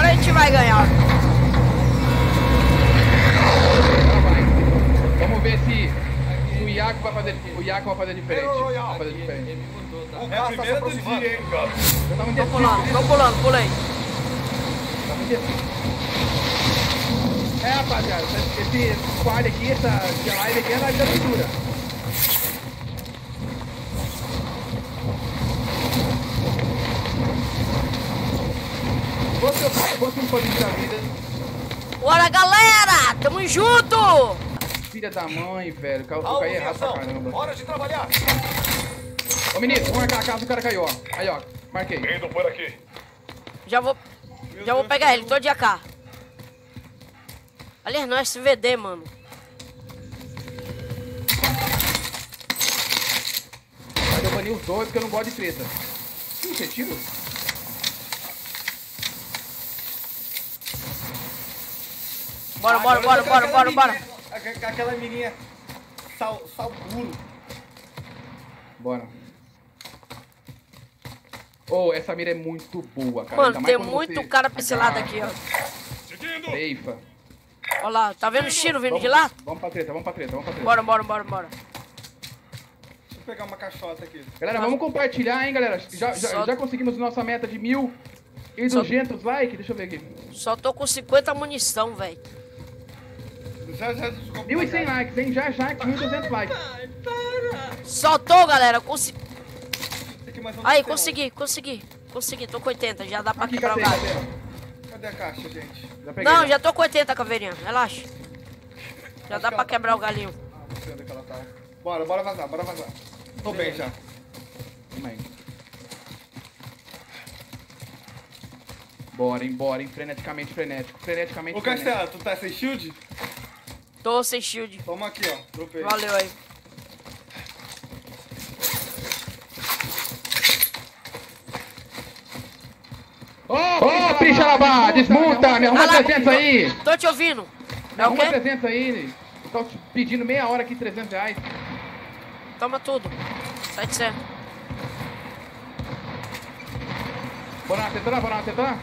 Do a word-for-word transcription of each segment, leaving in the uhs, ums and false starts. hora a gente vai ganhar. Vamos ver se o Iaco vai fazer, o Iaco vai fazer diferente. Vai fazer diferente. O Cássio é o primeiro do dia, hein, Cássio? Tô pulando, tô pulando, pulei. É, rapaziada, esse, esse quadro aqui, essa live aqui é na vida futura. Quanto um pouquinho da vida? Bora, galera! Tamo junto! Filha da mãe, velho. O cara é errado pra caramba. Hora de trabalhar! Ô, ministro, vamos marcar a casa do cara caiu, ó. Aí, ó. Marquei. Indo por aqui. Já vou... Meu já Deus vou pegar Deus ele, Deus. Tô de A K. Aliás, não é S V D, mano. Mas eu bani os dois porque eu não gosto de treta. Ih, você tiro? Bora, ah, bora, bora, bora, bora, bora. Aquela mirinha sal, sal puro. Bora. Oh, essa mira é muito boa, cara. Mano, tem muito você... cara pincelado ah, aqui, ó. Seifa. Olha lá, tá vendo o tiro vindo vamos, de lá? Vamos pra treta, vamos pra treta, vamos pra treta. Bora, bora, bora, bora. Deixa eu pegar uma caixota aqui. Galera, ah. vamos compartilhar, hein, galera. Já, já, já conseguimos nossa meta de mil... E duzentos likes, deixa eu ver aqui. Só tô com cinquenta munição, velho. Já, já, mil e cem likes, hein? Já, já, com mil e duzentos likes. Pai, para. Só tô, galera, consegui. Aí, consegui, consegui, consegui. Tô com oitenta, já dá pra aqui, quebrar o galho. Cadê? Cadê a caixa, gente? Já peguei, não, já tô com oitenta, Caveirinha, relaxa. Já acho dá que pra quebrar tá... o galinho. Ah, não sei onde que ela tá. Bora, bora vazar, bora vazar. Tô bem, bem já. Vamos aí. Bora, embora, hein? Freneticamente, frenético. Freneticamente, Ô, frenético. Ô, Castela, tu tá sem shield? Tô sem shield. Toma aqui, ó. Dropei. Valeu aí. Ô, oh, oh, Pichalaba, desmonta, me arruma trezentos aí. Tô te ouvindo. Me arruma trezentos aí. Tô te pedindo meia hora aqui, trezentos reais. Toma tudo. Sai de cena. Bora lá, tentar, bora lá, tentar.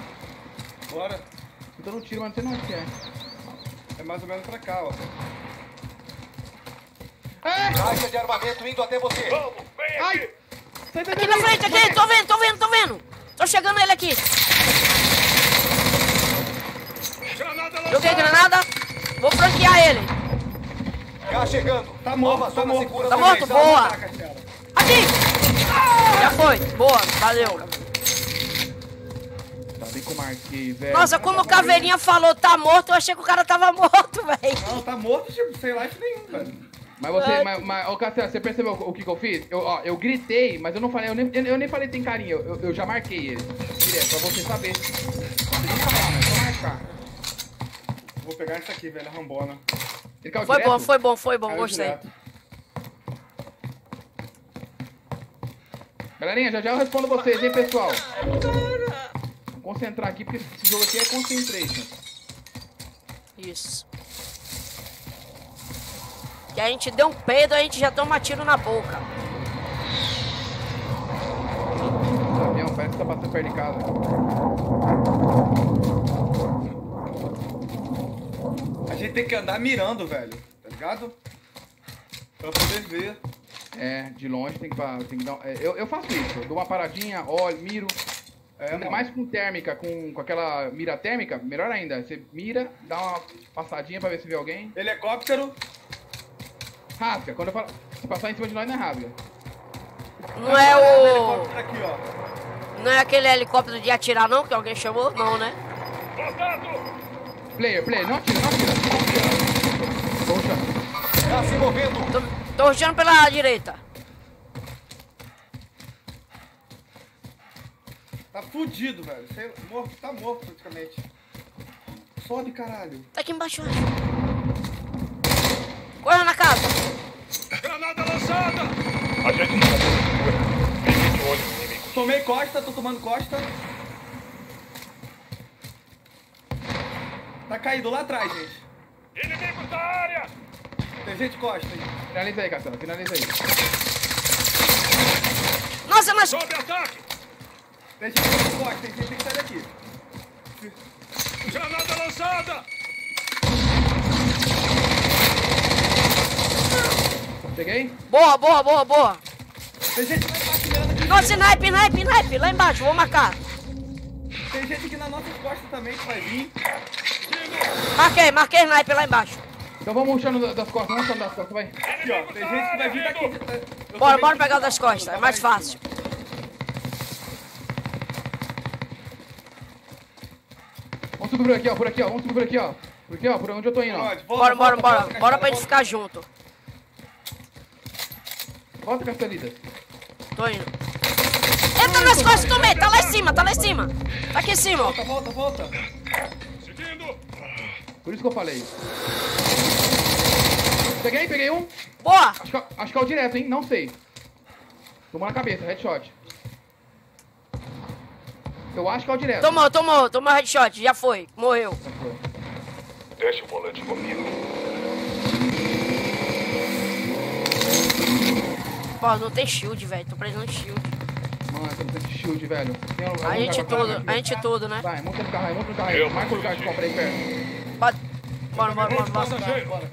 Bora. Então não tiro, mas não sei não o que é. É mais ou menos pra cá, ó. É. Caixa de armamento indo até você. Vamos, vem aqui. Sai, sai, aqui na frente, aqui. Tô vendo, tô vendo, tô vendo. Tô chegando ele aqui. Granada Joguei granada. Vou franquear ele. Tá chegando. Tá morto, tá morto. Tá morto? Boa. Aqui. Já foi. Boa, valeu. Que eu marquei, velho. Nossa, como o Caveirinha falou tá morto, eu achei que o cara tava morto, velho. Não, tá morto, tipo, sem life nenhum, velho. Mas você, mas, mas, ô Castela, você percebeu o que que eu fiz? Eu, ó, eu gritei, mas eu não falei, eu nem, eu nem falei tem carinha, eu, eu, eu já marquei ele. Direto, pra você saber. Você não falar, mas só marcar. Vou pegar essa aqui, velho, a rambona. Foi direto? Bom, foi bom, foi bom, caiu gostei. Direto. Galerinha, já já eu respondo vocês, hein, pessoal. Concentrar aqui, porque esse jogo aqui é concentration. Isso. Que a gente deu um peido, a gente já toma tiro na boca. O avião parece que tá passando perto de casa. A gente tem que andar mirando, velho. Tá ligado? Pra poder ver. É, de longe tem que, tem que dar... É, eu, eu faço isso. Eu dou uma paradinha, olho, miro... É, ainda mais com térmica, com, com aquela mira térmica, melhor ainda. Você mira, dá uma passadinha pra ver se vê alguém. Helicóptero. Rasga, quando eu falo. Se passar em cima de nós, não é rasga. Não ah, é o... Aqui, ó. Não é aquele helicóptero de atirar não, que alguém chamou? Não, né? Player, player, não atira, não atira. Tô rushando. Tá se movendo. Tô, tô rushando pela direita. Tá fudido, velho. Você morto, tá morto praticamente. Sobe, caralho. Tá aqui embaixo. Corre na casa. Granada lançada. A gente não tá. Tomei costa, tô tomando costa. Tá caído lá atrás, gente. Inimigo da área. Tem gente costa aí. Finaliza aí, Castela. Finaliza aí. Nossa, mas... Sobe ataque. Tem gente que não gosta, tem gente que sai daqui. escada! Peguei? Boa, boa, boa, boa! Tem gente lá embaixo mirando aqui. Nossa, snipe, snipe, snipe! Lá embaixo, vou marcar. Tem gente aqui na nossa costa também que vai vir. Marquei, marquei snipe lá embaixo. Então vamos murchando das costas, vamos murchando das costas, vai. Aqui, ó, tem gente que vai vir daqui. Eu bora, bora pegar o das costas, é mais fácil. Vamos subir por aqui, ó, por aqui, ó, vamos subir por aqui, ó. Por aqui, ó, por onde eu tô indo, ó. Bora, bora, bora, bora pra gente ficar junto. Volta, Castelita. Tô indo. Entra nas costas do meio, tá lá em cima, tá lá em cima. Tá aqui em cima, ó. Volta, volta, volta. Por isso que eu falei. Peguei, peguei um. Boa! Acho que, acho que é o direto, hein? Não sei. Tomou na cabeça, headshot. Eu acho que é o direto. Tomou, tomou, tomou headshot, já foi, morreu. Já foi. Deixa o volante comigo. Pô, não tem shield, velho. Tô precisando de shield. Mano, tô precisando de shield, velho. Um, a gente tudo, a gente tudo, né? Vai, monta no carro aí, monta no carro aí. Marca o lugar que eu comprei perto. Bora, bora, bora, bora, bora, bora.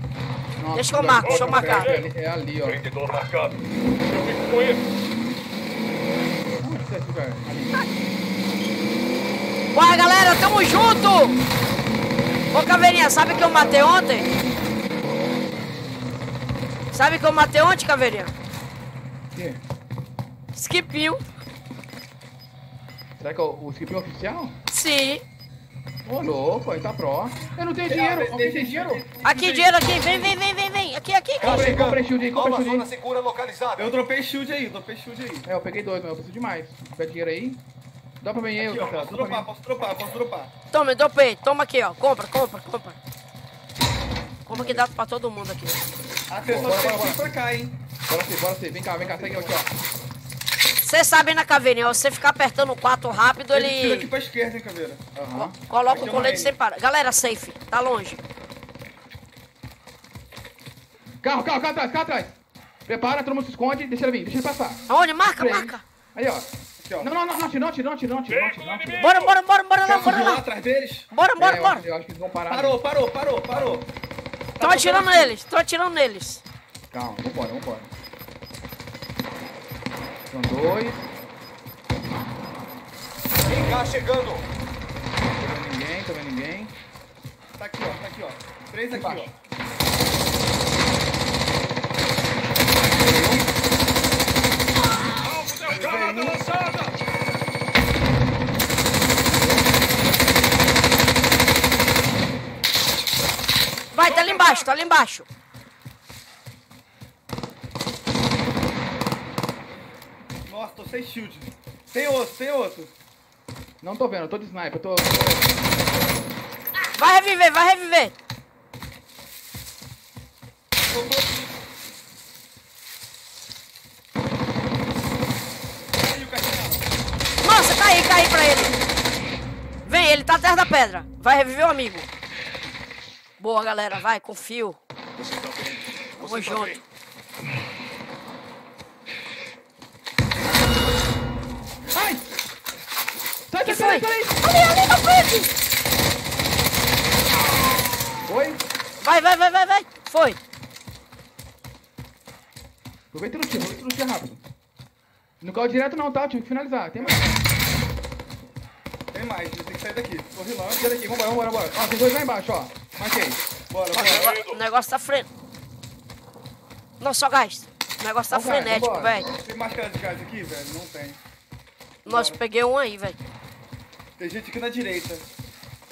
Nossa, deixa eu marcar, deixa eu marcar. É, é ali, ó. Prendedor marcado. Eu fico com ele. Onde é esse lugar? Ali. Bora, galera, tamo junto! Ô, Caveirinha, sabe que eu matei ontem? Sabe que eu matei ontem, Caveirinha? O quê? Skipinho. Será que é o, o Skipinho oficial? Sim. Ô, oh, louco, aí tá pró. Eu não tenho dinheiro, alguém tem dinheiro? Aqui, dinheiro aqui, vem, vem, vem, vem, vem. Aqui, aqui, cara. Comprei, comprei shield aí, comprei shield aí. Segura localizada. Eu dropei shield aí, eu dropei shield aí. É, eu peguei dois, mas eu preciso demais. Se tiver dinheiro aí, dá pra mim aí, eu Castela. Posso dropar, posso dropar, posso dropar. Toma, eu dropei, toma aqui, ó. Compra, compra, compra. Compra que dá pra todo mundo aqui. Atenção, tem que ir pra cá, hein. Bora sim, bora sim. Vem cá, vem cá, segue aqui, ó. Você sabe, na Caveirinha, você ficar apertando o quatro rápido, ele... Ele tira aqui pra esquerda, hein, Caveira? Uhum. Coloca aqui o colete sem parar. Galera, safe. Tá longe. Carro, carro, carro atrás, carro atrás. Prepara, todo mundo se esconde. Deixa ele vir, deixa ele passar. Aonde? Marca, Prende. marca. Aí, ó. Aqui, ó. Não, não, não, não, não, não, não, não, não. Bora, bora, bora, bora lá, bora lá. Atrás deles? Bora, bora, é, bora. Eu acho que eles vão parar. Parou, parou, parou, parou. Tô atirando neles, tô atirando neles. Calma, vambora, vambora. São dois. Vem cá, chegando. Não tô vendo ninguém, tô vendo ninguém. Tá aqui, ó, tá aqui, ó. Três aqui, embaixo. Ó. Alvo deu granada lançada. Vai, tá ali embaixo, tá ali embaixo. Nossa, tô sem shield. Tem outro, tem outro. Não tô vendo, eu tô de sniper, eu tô... Vai reviver, vai reviver. Nossa, caí, caí pra ele. Vem, ele tá atrás da pedra. Vai reviver o amigo. Boa, galera, vai, confio. Você tá bem. Vamos Você junto. Tá bem. Ai! Sai, sai, sai, sai! Ali, ali na frente! Foi? Vai, vai, vai, vai, vai! Foi! Aproveita no tiro, aproveita no tiro rápido. Não caiu direto não, tá? Tive que finalizar. Tem mais. Tem mais, tem que sair daqui. Corre lá, sai daqui. Vambora, vambora, vambora. Ó, tem dois lá embaixo, ó. Marquei. Bora, bora. O negócio tá fren... Não, só gás. O negócio tá frenético, velho. Tem mais cara de gás aqui, velho? Não tem. Nossa, bora. Peguei um aí, velho. Tem gente aqui na direita.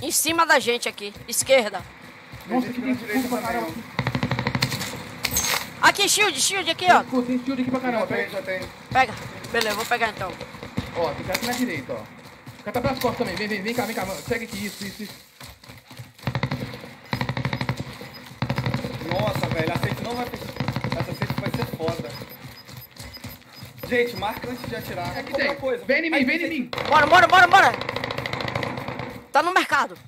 Em cima da gente aqui, esquerda. Tem Nossa, gente aqui na direita pra caramba. Aqui, shield, shield aqui, ó. Tem, tem shield aqui pra caramba. Já pega. Já tem. Pega. Beleza, vou pegar então. Ó, tem cara aqui na direita, ó. O cara tá pras costas também. Vem, vem, vem cá, vem cá. Segue aqui, isso, isso, isso. Nossa, velho, a frente não vai... Essa frente vai ser foda. Gente, marca antes de atirar. É que tem. Coisa. Vem em mim, vem em mim. Bora, bora, bora, bora. Tá no mercado.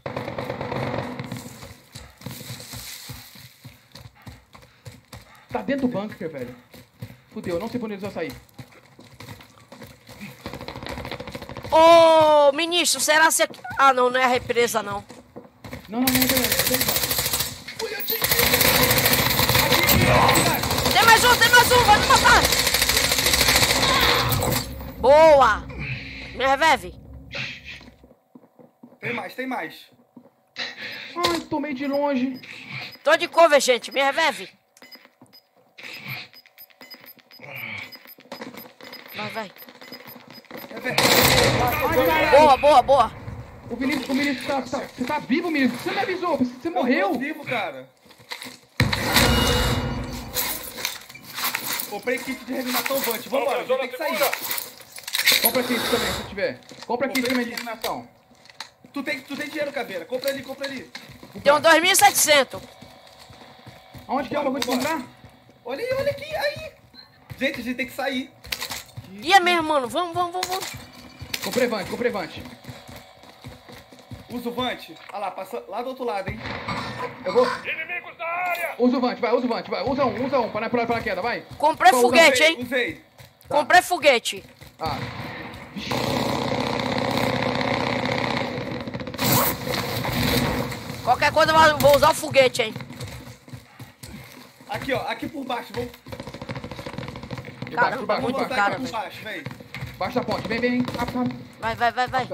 Tá dentro do bunker, velho. Fudeu, não sei por onde eles vão sair. Ô, ministro, será que... Ah, não, não é a represa, não. Não, não, não, não. Tem mais um, tem mais um, vai me matar. Boa. Me revive. Tem mais, tem mais. Ai, tomei de longe. Tô de cover, gente. Me revive. Vai, vai. Boa, boa, boa. O Vinícius, o Vinícius tá, tá, você tá vivo, Vinícius? Você me avisou, você morreu. Eu tô vivo, cara. Comprei kit de reanimação Vant. Vamos lá, tem que sair. Compra kit também, se tiver. Compra kit também de reanimação. Tu tem, tu tem dinheiro, Caveira. Compra ali, compra ali. Tem um dois mil e setecentos. Aonde que é o bagulho de comprar? Olha aí, olha aqui, aí. Gente, a gente tem que sair. E é mesmo, mano. Vamos, vamos, vamos, vamos. Comprei Vant, comprei Vant. Usa o Vant. Olha lá, passa lá do outro lado, hein. Eu vou... Inimigos da área! Usa o Vant, vai, usa o Vant, vai. Usa um, usa um, pra, pra, pra queda, vai. Comprei Pô, foguete, usei, hein. Usei. Tá. Comprei foguete. Ah. Qualquer coisa eu vou usar o foguete, hein. Aqui, ó. Aqui por baixo, vamos... Caramba, baixo, muito baixo, cara, baixo, velho. Baixa a ponte, vem, vem, rápido. Vai, vai, vai, vai.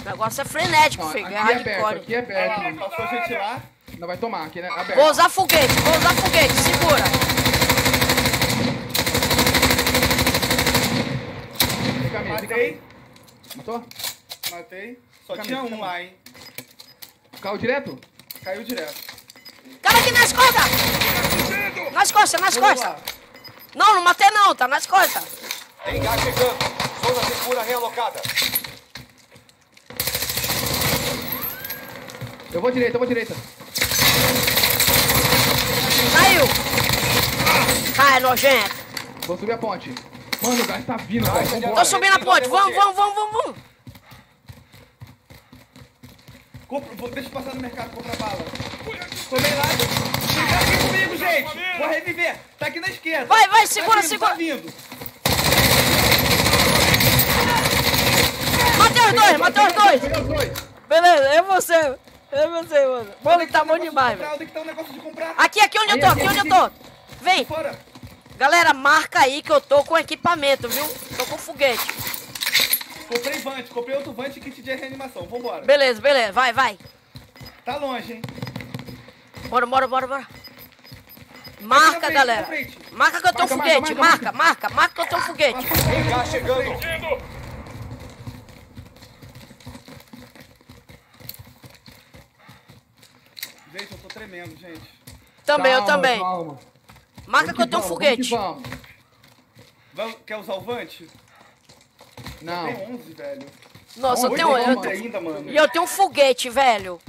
O negócio é frenético, não, filho. Aqui é hardcore. Aqui é aberto, aqui é aberto. Ah, passou gente lá. Não vai tomar, aqui é aberto. Vou usar foguete, vou usar foguete, segura. Fica mesmo, Matei. Fica... Matou? Matei. Só fica tinha mesmo, um lá, hein. Caiu direto? Caiu direto. Cara aqui nas costas! Nas costas, nas costas! Não, não matei não, tá nas costas! Tem gás chegando, zona segura realocada. Eu vou à direita, eu vou à direita. Caiu! Cai, nojento! Vou subir a ponte. Mano, o gás tá vindo, velho. Tô subindo a ponte, vamos, vamos, vamos, vamos, vamos! Compro, deixa eu passar no mercado comprar bala. Tomei lá. Fica aqui comigo, gente. Vou reviver. Tá aqui na esquerda. Vai, vai, segura, tá segura. Tá vindo. Matei os dois, matei os dois. dois. Beleza, é você. É você, mano. Mano, tá bom demais, velho. Onde que tá o negócio de comprar? Aqui, aqui onde eu tô, aqui onde eu tô. Vem. Fora. Galera, marca aí que eu tô com equipamento, viu? Tô com foguete. Comprei Vant, comprei outro Vant e kit de reanimação, vambora. Beleza, beleza, vai, vai. Tá longe, hein? Bora, bora, bora, bora. Marca, frente, galera. Marca que eu tenho foguete, marca, marca, marca, marca que eu tenho foguete. Tem gás chegando. Gente, eu tô tremendo, gente. Também, calma, eu também. Calma. Marca que eu tenho foguete. Vamos que vamos. Quer usar o Vant? Não. Tem onze, velho. Nossa, onze, eu tenho onze ainda, mano. E eu tenho um foguete, velho.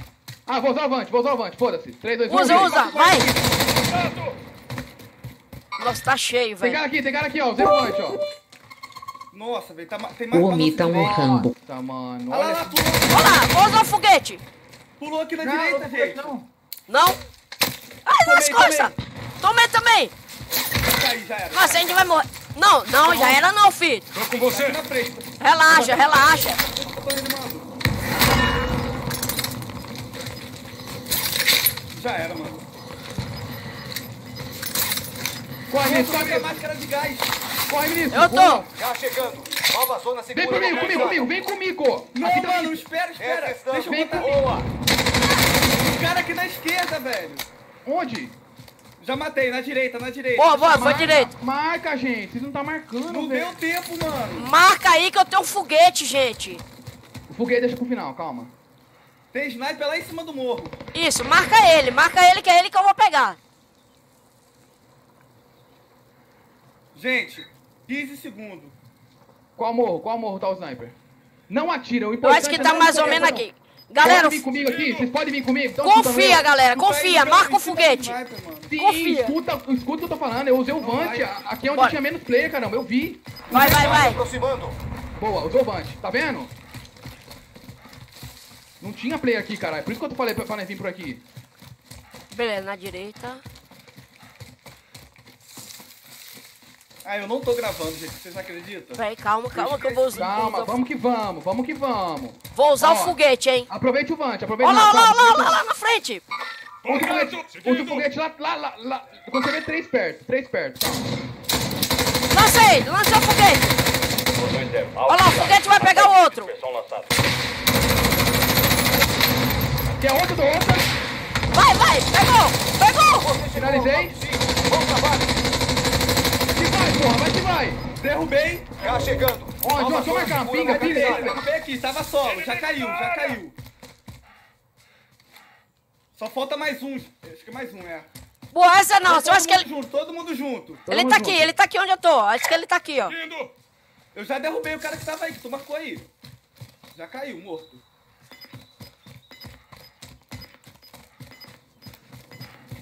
Ah, vou usar o Vant, vou usar o Vant, foda-se. três, dois, um. Usa, um, usa, vai. Nossa, tá cheio, velho. Tem cara aqui, tem cara aqui, ó. Usei o Vant, ó. Nossa, velho, tá, tem mais. O homem tá morrendo. Tá, mano. Olha lá, pulou. Olha lá, vou usar o foguete. Pulou aqui na não, direita, gente. Não. Não? Ai, nas costas. Tomei também. Aí, já era. Nossa, a gente vai morrer. Não, não, já era não, filho. Tô com você. Relaxa, relaxa. Já era, mano. Corre, Ministro. Corre, máscara de gás. Corre, Ministro. Eu tô. Já chegando. Nova zona segura. Vem comigo, comigo, comigo. Vem comigo. Não, aqui mano, espera, espera. Deixa eu botar. Boa. O cara aqui na esquerda, velho. Onde? Já matei, na direita, na direita. Boa, boa, foi direito. Marca, gente. Vocês não tá marcando, não deu tempo, mano. Marca aí que eu tenho um foguete, gente. O foguete deixa pro final, calma. Tem sniper lá em cima do morro. Isso, marca ele. Marca ele que é ele que eu vou pegar. Gente, quinze segundos. Qual morro? Qual morro tá o sniper? Não atira, o importante é... Parece que tá mais ou menos aqui. Galera, podem vir comigo aqui? Vocês podem vir comigo? Então, confia, galera, confia, marca o foguete. Sim, confia. Escuta, escuta o que eu tô falando, eu usei o Vant, aqui é onde tinha menos player, caramba, eu vi. Vai, vai, vai. Boa, usou o Vant, tá vendo? Não tinha player aqui, caralho, por isso que eu falei pra, pra vir por aqui. Beleza, na direita. Ah, eu não tô gravando, gente. Vocês não acreditam? Peraí, calma, calma que eu vou usar. Calma, vamos que vamos, vamos que vamos. Vou usar o foguete, hein? Aproveite o vante, aproveita o vante. Olha lá, olha lá, lá na frente. Usa o foguete lá, lá, lá, lá. Consegue três perto, três perto. Lancei, lancei o foguete. Olha lá, o foguete vai pegar o outro. Quer outro do outro? Vai, vai, pegou, pegou. Finalizei. Vamos trabalhar. Porra, vai que vai! Derrubei! Tá chegando! Ó, João, só marcar uma pinga, pinga! Derrubei aqui, tava solo, já caiu, já caiu! Só falta mais um, acho que mais um, é. Boa, essa não, eu acho que ele... Junto, todo mundo junto! Todo ele mundo tá junto. Aqui, ele tá aqui onde eu tô, acho que ele tá aqui, ó! Eu já derrubei o cara que tava aí, que tu marcou aí! Já caiu, morto!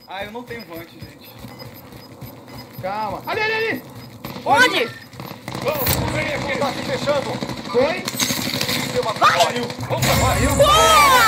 Ah, eu não tenho vante, gente! Calma! Ali, ali, ali! Onde? Vamos, vem aqui, tá se fechando. Foi? Vai! Boa!